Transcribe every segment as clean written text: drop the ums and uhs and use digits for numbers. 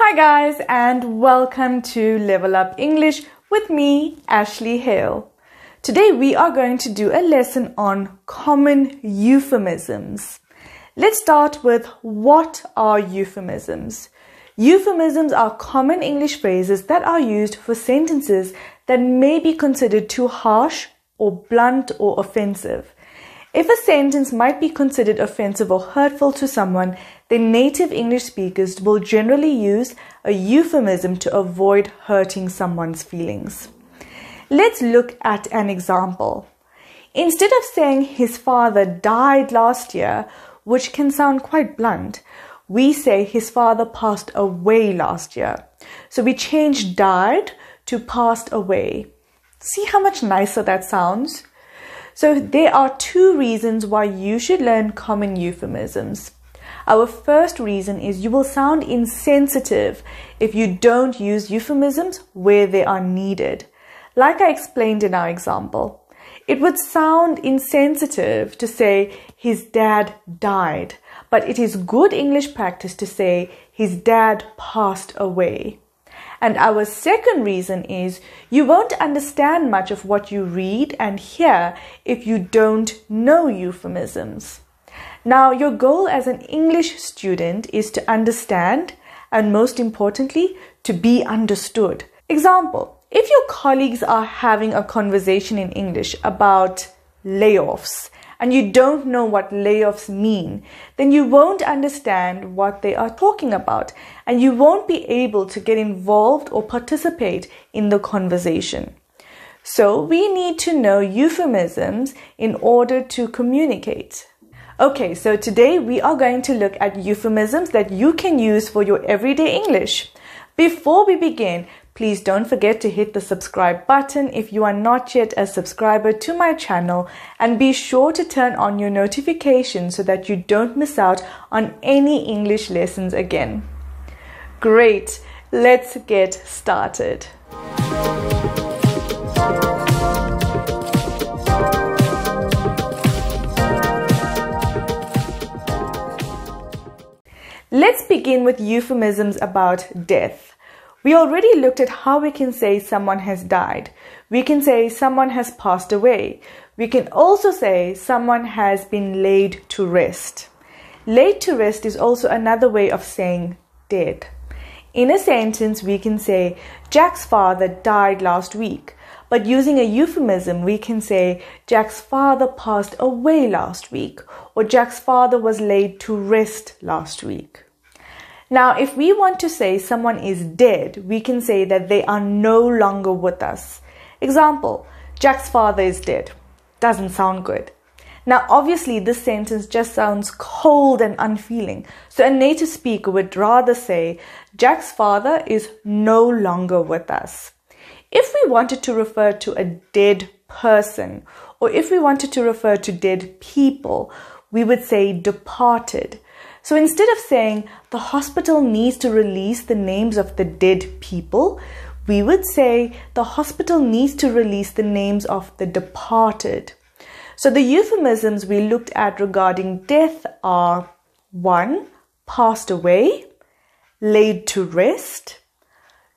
Hi guys, and welcome to Level Up English with me, Ashley Hale. Today we are going to do a lesson on common euphemisms. Let's start with what are euphemisms? Euphemisms are common English phrases that are used for sentences that may be considered too harsh or blunt or offensive. If a sentence might be considered offensive or hurtful to someone, then native English speakers will generally use a euphemism to avoid hurting someone's feelings. Let's look at an example. Instead of saying his father died last year, which can sound quite blunt, we say his father passed away last year. So we change died to passed away. See how much nicer that sounds? So there are two reasons why you should learn common euphemisms. Our first reason is you will sound insensitive if you don't use euphemisms where they are needed. Like I explained in our example, it would sound insensitive to say his dad died, but it is good English practice to say his dad passed away. And our second reason is you won't understand much of what you read and hear if you don't know euphemisms. Now, your goal as an English student is to understand and, most importantly, to be understood. Example, if your colleagues are having a conversation in English about layoffs and you don't know what layoffs mean, then you won't understand what they are talking about and you won't be able to get involved or participate in the conversation. So we need to know euphemisms in order to communicate. Okay, so today we are going to look at euphemisms that you can use for your everyday English. Before we begin, please don't forget to hit the subscribe button if you are not yet a subscriber to my channel, and be sure to turn on your notifications so that you don't miss out on any English lessons again. Great, let's get started. Let's begin with euphemisms about death. We already looked at how we can say someone has died. We can say someone has passed away. We can also say someone has been laid to rest. Laid to rest is also another way of saying dead. In a sentence, we can say Jack's father died last week, but using a euphemism, we can say Jack's father passed away last week, or Jack's father was laid to rest last week. Now, if we want to say someone is dead, we can say that they are no longer with us. Example, Jack's father is dead. Doesn't sound good. Now, obviously, this sentence just sounds cold and unfeeling. So a native speaker would rather say, Jack's father is no longer with us. If we wanted to refer to a dead person, or if we wanted to refer to dead people, we would say departed. So instead of saying the hospital needs to release the names of the dead people, we would say the hospital needs to release the names of the departed. So the euphemisms we looked at regarding death are 1. Passed away, laid to rest,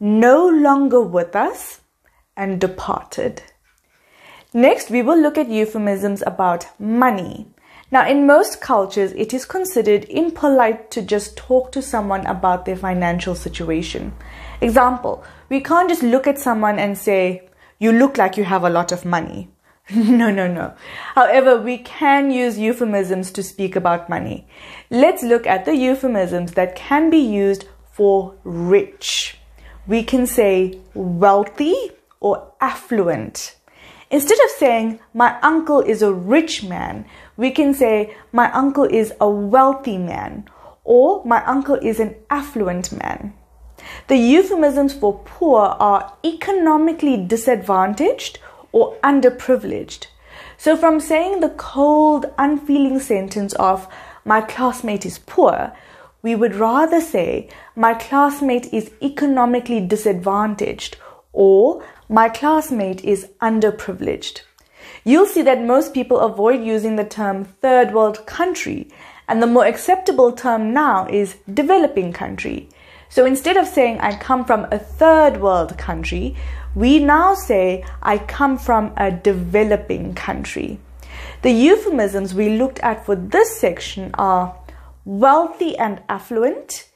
no longer with us, and departed. Next, we will look at euphemisms about money. Now, in most cultures, it is considered impolite to just talk to someone about their financial situation. Example, we can't just look at someone and say, you look like you have a lot of money. No. However, we can use euphemisms to speak about money. Let's look at the euphemisms that can be used for rich. We can say wealthy or affluent. Instead of saying, my uncle is a rich man, we can say, my uncle is a wealthy man, or my uncle is an affluent man. The euphemisms for poor are economically disadvantaged or underprivileged. So from saying the cold, unfeeling sentence of, my classmate is poor, we would rather say, my classmate is economically disadvantaged, or my classmate is underprivileged. You'll see that most people avoid using the term third world country, and the more acceptable term now is developing country. So instead of saying I come from a third world country, we now say I come from a developing country. The euphemisms we looked at for this section are wealthy and affluent,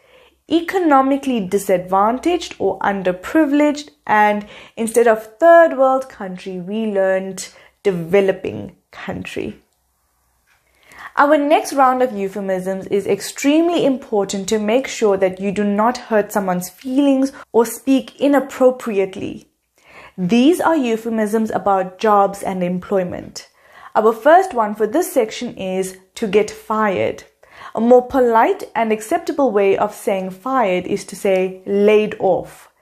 economically disadvantaged or underprivileged, and instead of third world country, we learned developing country. Our next round of euphemisms is extremely important to make sure that you do not hurt someone's feelings or speak inappropriately. These are euphemisms about jobs and employment. Our first one for this section is to get fired. A more polite and acceptable way of saying fired is to say laid off.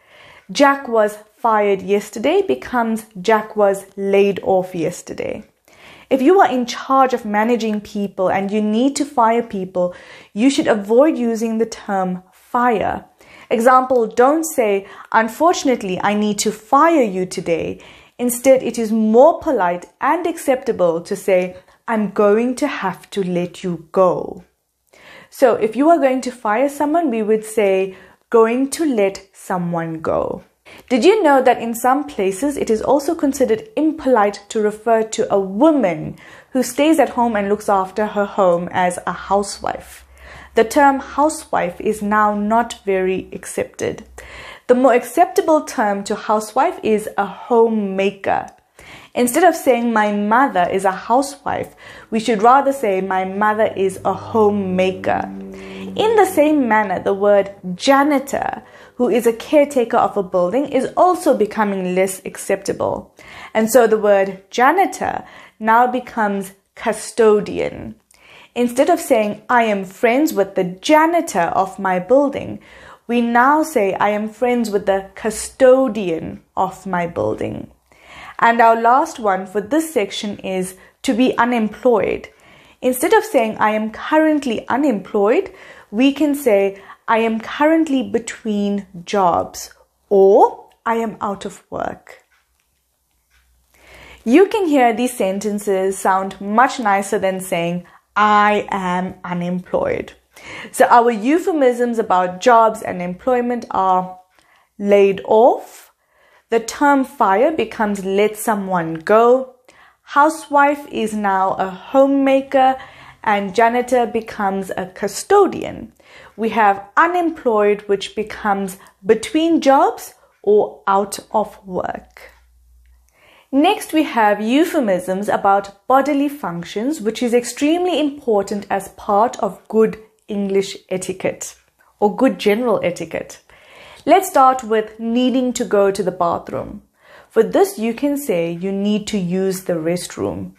Jack was fired yesterday becomes Jack was laid off yesterday. If you are in charge of managing people and you need to fire people, you should avoid using the term fire. Example, don't say, unfortunately, I need to fire you today. Instead, it is more polite and acceptable to say, I'm going to have to let you go. So if you are going to fire someone, we would say, going to let someone go. Did you know that in some places it is also considered impolite to refer to a woman who stays at home and looks after her home as a housewife? The term housewife is now not very accepted. The more acceptable term to housewife is a homemaker. Instead of saying my mother is a housewife, we should rather say my mother is a homemaker. In the same manner, the word janitor, who is a caretaker of a building, is also becoming less acceptable. And so the word janitor now becomes custodian. Instead of saying, I am friends with the janitor of my building, we now say, I am friends with the custodian of my building. And our last one for this section is to be unemployed. Instead of saying, I am currently unemployed, we can say, I am currently between jobs, or I am out of work. You can hear these sentences sound much nicer than saying, I am unemployed. So our euphemisms about jobs and employment are laid off, the term fire becomes let someone go, housewife is now a homemaker, and janitor becomes a custodian. We have unemployed, which becomes between jobs or out of work. Next, we have euphemisms about bodily functions, which is extremely important as part of good English etiquette or good general etiquette. Let's start with needing to go to the bathroom. For this, you can say you need to use the restroom.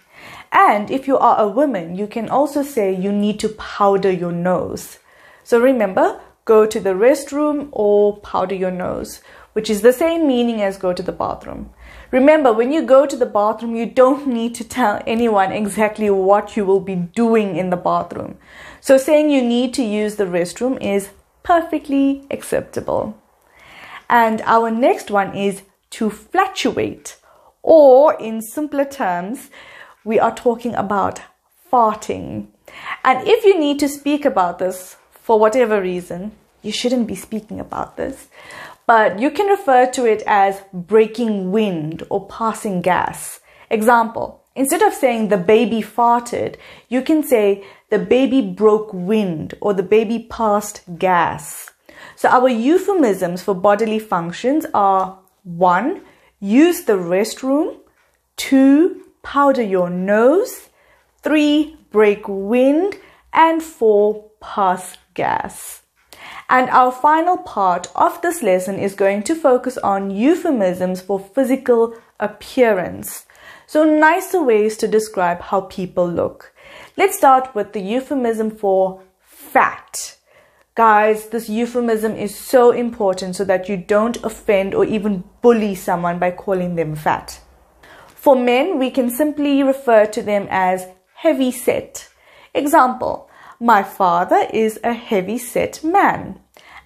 And if you are a woman, you can also say you need to powder your nose. So remember, go to the restroom or powder your nose, which is the same meaning as go to the bathroom. Remember, when you go to the bathroom, you don't need to tell anyone exactly what you will be doing in the bathroom. So saying you need to use the restroom is perfectly acceptable. And our next one is to flatulate, or in simpler terms, we are talking about farting. And if you need to speak about this for whatever reason, you shouldn't be speaking about this, but you can refer to it as breaking wind or passing gas. Example, instead of saying the baby farted, you can say the baby broke wind or the baby passed gas. So our euphemisms for bodily functions are 1. Use the restroom. 2. Powder your nose. 3. Break wind. And 4. Pass gas. And our final part of this lesson is going to focus on euphemisms for physical appearance. So nicer ways to describe how people look. Let's start with the euphemism for fat. Guys, this euphemism is so important so that you don't offend or even bully someone by calling them fat. For men, we can simply refer to them as heavy set. Example, my father is a heavy set man.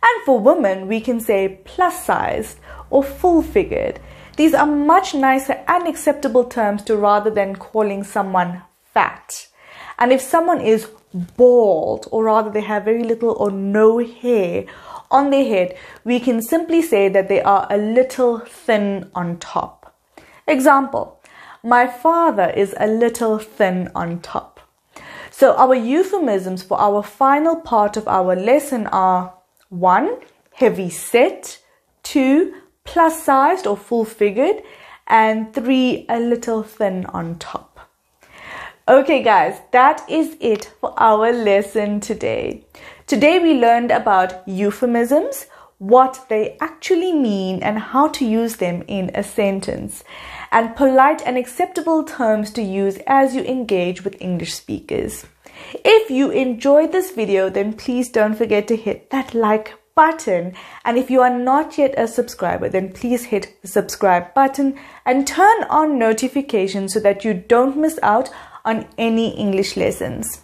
And for women, we can say plus sized or full figured. These are much nicer and acceptable terms to rather than calling someone fat. And if someone is bald, or rather they have very little or no hair, on their head, we can simply say that they are a little thin on top. Example, my father is a little thin on top. So our euphemisms for our final part of our lesson are 1. Heavy set, 2. Plus sized or full figured, and 3. A little thin on top. Okay guys, that is it for our lesson today. Today we learned about euphemisms, what they actually mean and how to use them in a sentence, and polite and acceptable terms to use as you engage with English speakers. If you enjoyed this video, then please don't forget to hit that like button, and if you are not yet a subscriber, then please hit the subscribe button and turn on notifications so that you don't miss out on any English lessons.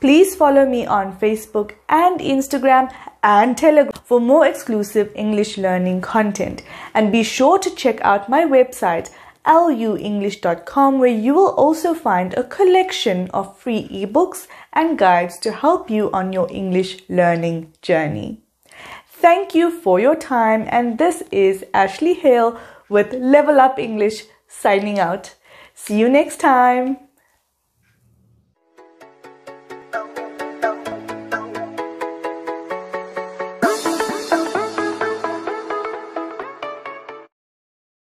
Please follow me on Facebook and Instagram and Telegram for more exclusive English learning content, and be sure to check out my website luenglish.com, where you will also find a collection of free ebooks and guides to help you on your English learning journey. Thank you for your time, and this is Ashley Hale with Level Up English signing out. See you next time.